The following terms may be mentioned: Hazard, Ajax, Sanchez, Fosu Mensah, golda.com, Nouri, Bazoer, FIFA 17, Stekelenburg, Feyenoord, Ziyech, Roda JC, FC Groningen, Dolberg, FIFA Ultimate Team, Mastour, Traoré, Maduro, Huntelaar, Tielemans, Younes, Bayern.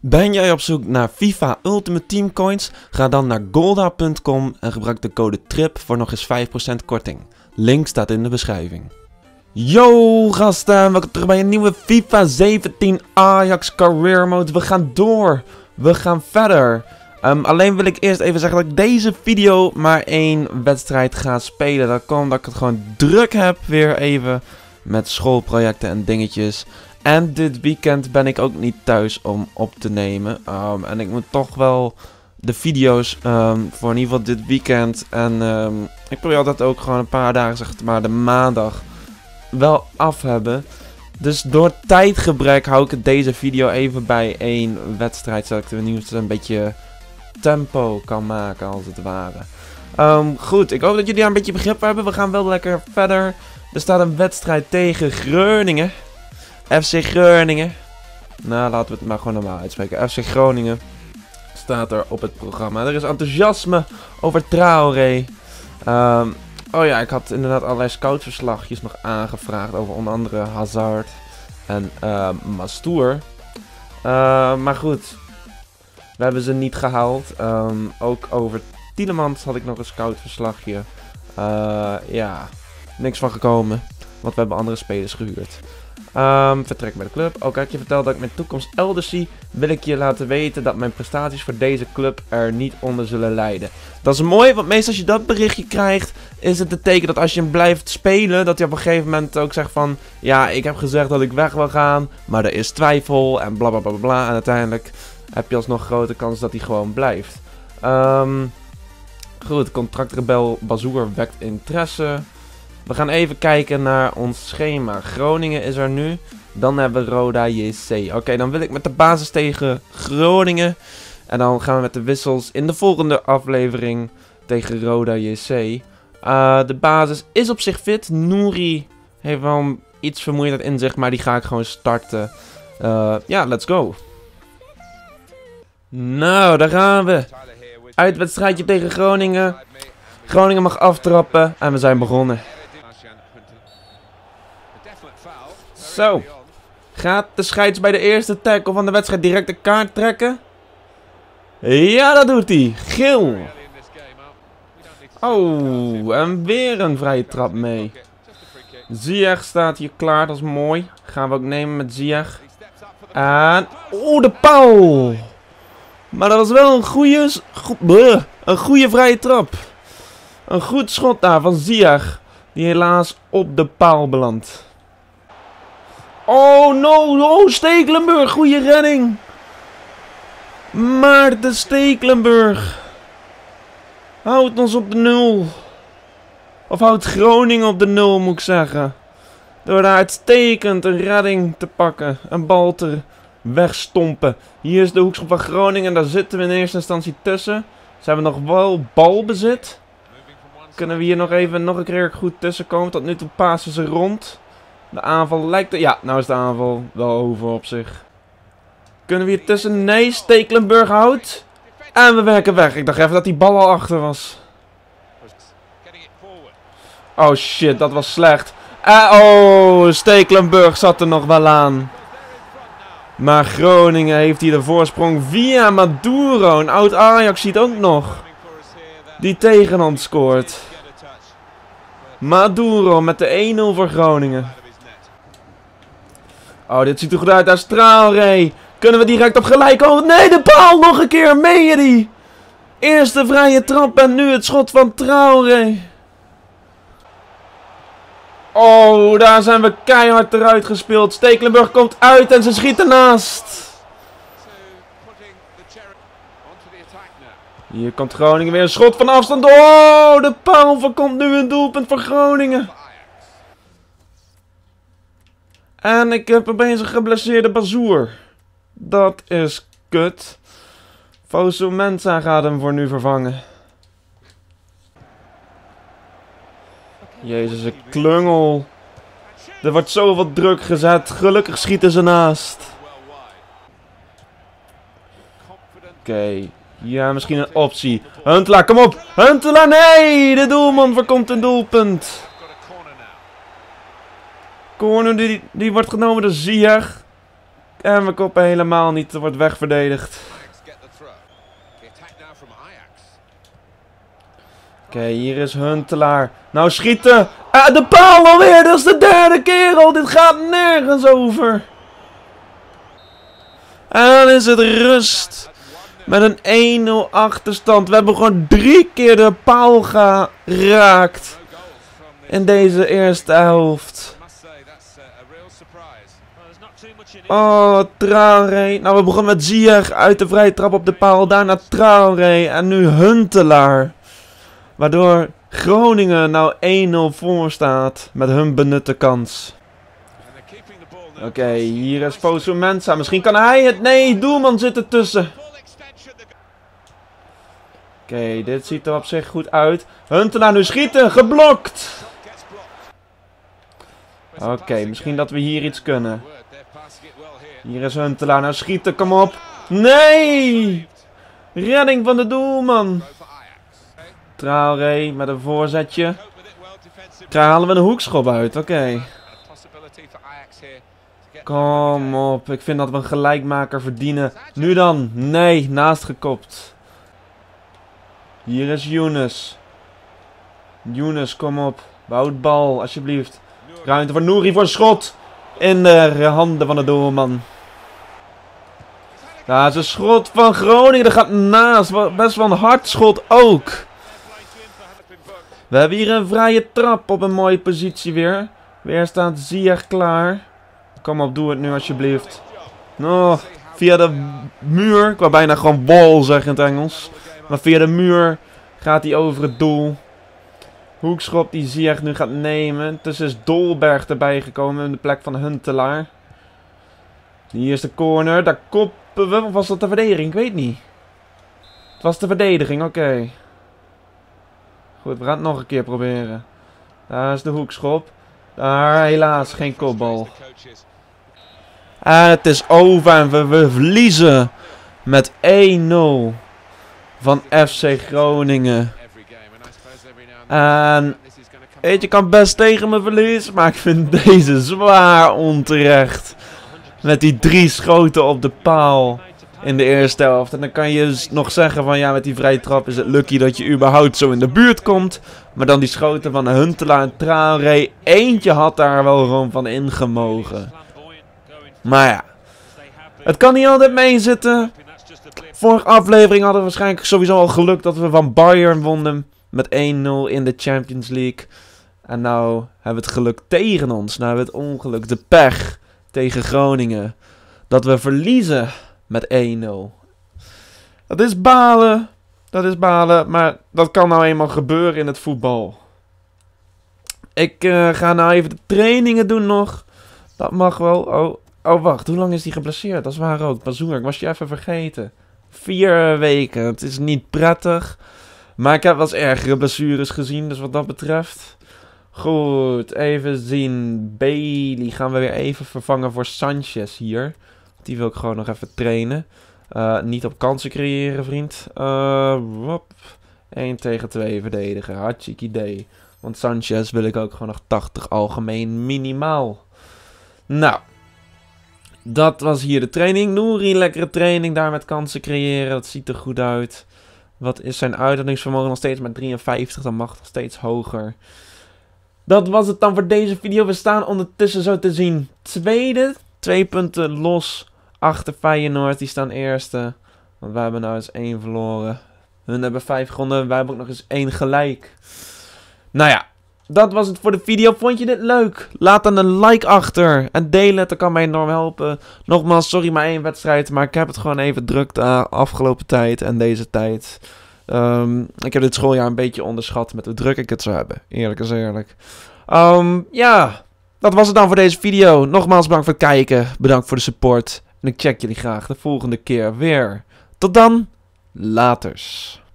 Ben jij op zoek naar FIFA Ultimate Team coins? Ga dan naar golda.com en gebruik de code TRIP voor nog eens 5% korting. Link staat in de beschrijving. Yo gasten, welkom terug bij een nieuwe FIFA 17 Ajax Career Mode. We gaan door, we gaan verder. Alleen wil ik eerst even zeggen dat ik deze video maar één wedstrijd ga spelen. Dat komt omdat ik het gewoon druk heb weer even met schoolprojecten en dingetjes. En dit weekend ben ik ook niet thuis om op te nemen. En ik moet toch wel de video's voor in ieder geval dit weekend. En ik probeer altijd ook gewoon een paar dagen, zeg maar de maandag, wel af hebben. Dus door tijdgebrek hou ik het deze video even bij één wedstrijd. Zodat ik tenminste een beetje tempo kan maken als het ware. Goed, ik hoop dat jullie daar een beetje begrip voor hebben. We gaan wel lekker verder. Er staat een wedstrijd tegen Groningen. FC Groningen. Nou, laten we het maar gewoon normaal uitspreken. FC Groningen staat er op het programma. Er is enthousiasme over Traoré. Oh ja, ik had inderdaad allerlei scoutverslagjes nog aangevraagd over onder andere Hazard en Mastour. Maar goed, we hebben ze niet gehaald. Ook over Tielemans had ik nog een scoutverslagje. Ja, niks van gekomen, want we hebben andere spelers gehuurd. Vertrek bij de club. Ook had ik je verteld dat ik mijn toekomst elders zie. Wil ik je laten weten dat mijn prestaties voor deze club er niet onder zullen lijden. Dat is mooi, want meestal als je dat berichtje krijgt, is het het teken dat als je hem blijft spelen, dat hij op een gegeven moment ook zegt van, ja, ik heb gezegd dat ik weg wil gaan, maar er is twijfel en bla bla bla bla. En uiteindelijk heb je alsnog grote kans dat hij gewoon blijft. Goed, contractrebel Bazoer wekt interesse. We gaan even kijken naar ons schema. Groningen is er nu. Dan hebben we Roda JC. Oké, dan wil ik met de basis tegen Groningen. En dan gaan we met de wissels in de volgende aflevering tegen Roda JC. De basis is op zich fit. Nouri heeft wel iets vermoeidheid in zich, maar die ga ik gewoon starten. Ja, let's go. Nou, daar gaan we. Uitwedstrijdje tegen Groningen. Groningen mag aftrappen en we zijn begonnen. Zo, gaat de scheids bij de eerste tackle van de wedstrijd direct de kaart trekken? Ja, dat doet hij. Geel. Oh, en weer een vrije trap mee. Ziyech staat hier klaar, dat is mooi. Gaan we ook nemen met Ziyech. En, oeh, de paal. Maar dat was wel een goede, vrije trap. Een goed schot daar van Ziyech, die helaas op de paal belandt. Oh no, oh, Stekelenburg, goede redding. Maar de Stekelenburg houdt ons op de 0. Of houdt Groningen op de 0, moet ik zeggen. Door daar uitstekend een redding te pakken, een bal te wegstompen. Hier is de hoekschop van Groningen, daar zitten we in eerste instantie tussen. Ze hebben nog wel balbezit. Kunnen we hier nog even nog een keer goed tussenkomen? Tot nu toe passen ze rond. De aanval lijkt er... Ja, nou is de aanval wel over op zich. Kunnen we hier tussen? Nee, Stekelenburg houdt. En we werken weg. Ik dacht even dat die bal al achter was. Oh shit, dat was slecht. Oh, Stekelenburg zat er nog wel aan. Maar Groningen heeft hier de voorsprong via Maduro. Een oud Ajax ziet ook nog. Die tegen ons scoort. Maduro met de 1-0 voor Groningen. Oh, dit ziet er goed uit. Daar is Traoré. Kunnen we direct op gelijk komen? Nee, de paal nog een keer. Meen je die? Eerste vrije trap en nu het schot van Traoré. Oh, daar zijn we keihard eruit gespeeld. Stekelenburg komt uit en ze schiet ernaast. Hier komt Groningen weer. Een schot van afstand. Oh, de paal voorkomt nu een doelpunt voor Groningen. En ik heb opeens een geblesseerde Bazoer. Dat is kut. Fosu Mensah gaat hem voor nu vervangen. Jezus, een klungel. Er wordt zoveel druk gezet. Gelukkig schieten ze naast. Oké. Ja, misschien een optie. Huntelaar, kom op. Huntelaar, nee! De doelman voorkomt een doelpunt. Corner die wordt genomen door Ziyech. En we koppen helemaal niet. Er wordt wegverdedigd. Oké, hier is Huntelaar. Nou schieten. Ah, de paal alweer. Dat is de derde keer al. Dit gaat nergens over. En dan is het rust. Met een 1-0 achterstand. We hebben gewoon 3 keer de paal geraakt. In deze eerste helft. Oh, Traoré. Nou, we begonnen met Ziyech uit de vrije trap op de paal. Daarna Traoré. En nu Huntelaar. Waardoor Groningen nou 1-0 voor staat. Met hun benutte kans. Oké, hier is Fosu Mensah. Misschien kan hij het. Nee, doelman zit ertussen. Oké, dit ziet er op zich goed uit. Huntelaar nu schieten. Geblokt. Oké, misschien dat we hier iets kunnen. Hier is Huntelaar. Nou schieten, kom op. Nee! Redding van de doelman. Traoré met een voorzetje. Daar halen we een hoekschop uit. Oké. Kom op. Ik vind dat we een gelijkmaker verdienen. Nu dan. Nee, naast gekopt. Hier is Younes. Younes, kom op. Behoud bal, alsjeblieft. Ruimte voor Nouri voor schot. In de handen van de doelman. Daar is een schot van Groningen. Dat gaat naast. Best wel een hard schot ook. We hebben hier een vrije trap op een mooie positie weer. Weer staat Ziyech klaar. Kom op, doe het nu alsjeblieft. Oh, via de muur. Ik wou bijna gewoon bal zeggen in het Engels. Maar via de muur gaat hij over het doel. Hoekschop die Ziyech nu gaat nemen. Tussen is Dolberg erbij gekomen in de plek van Huntelaar. Hier is de corner. Daar koppen we. Of was dat de verdediging? Ik weet niet. Het was de verdediging. Oké. Goed, we gaan het nog een keer proberen. Daar is de hoekschop. Daar helaas geen kopbal. En het is over en we verliezen met 1-0 van FC Groningen. En weet je, kan best tegen me verliezen, maar ik vind deze zwaar onterecht. Met die 3 schoten op de paal in de eerste helft. En dan kan je nog zeggen van ja, met die vrije trap is het lucky dat je überhaupt zo in de buurt komt. Maar dan die schoten van Huntelaar en Traoré. Eentje had daar wel gewoon van ingemogen. Maar ja, het kan niet altijd meezitten. Vorige aflevering hadden we waarschijnlijk sowieso al geluk dat we van Bayern wonnen. Met 1-0 in de Champions League. En nou hebben we het geluk tegen ons. Nou hebben we het ongeluk, de pech tegen Groningen. Dat we verliezen met 1-0. Dat is balen. Dat is balen. Maar dat kan nou eenmaal gebeuren in het voetbal. Ik ga nou even de trainingen doen nog. Dat mag wel. Oh wacht, hoe lang is die geblesseerd? Dat is waar ook. Bazoer, ik was je even vergeten. 4 weken. Het is niet prettig. Maar ik heb wel eens ergere blessures gezien, dus wat dat betreft. Goed, even zien. Bailey gaan we weer even vervangen voor Sanchez hier. Die wil ik gewoon nog even trainen. Niet op kansen creëren, vriend. 1 tegen 2 verdedigen. Hartstikke idee. Want Sanchez wil ik ook gewoon nog 80 algemeen minimaal. Nou, dat was hier de training. Nouri, lekkere training daar met kansen creëren. Dat ziet er goed uit. Wat is zijn uithoudingsvermogen nog steeds? Maar 53, dan mag het nog steeds hoger. Dat was het dan voor deze video. We staan ondertussen zo te zien tweede. 2 punten los achter Feyenoord. Die staan eerste. Want wij hebben nou eens 1 verloren. Hun hebben 5 gewonnen. Wij hebben ook nog eens 1 gelijk. Nou ja, dat was het voor de video. Vond je dit leuk? Laat dan een like achter. En delen het, dat kan mij enorm helpen. Nogmaals, sorry maar 1 wedstrijd. Maar ik heb het gewoon even druk de afgelopen tijd en deze tijd. Ik heb dit schooljaar een beetje onderschat met hoe druk ik het zou hebben. Eerlijk is eerlijk. Ja, dat was het dan voor deze video. Nogmaals bedankt voor het kijken. Bedankt voor de support. En ik check jullie graag de volgende keer weer. Tot dan. Laters.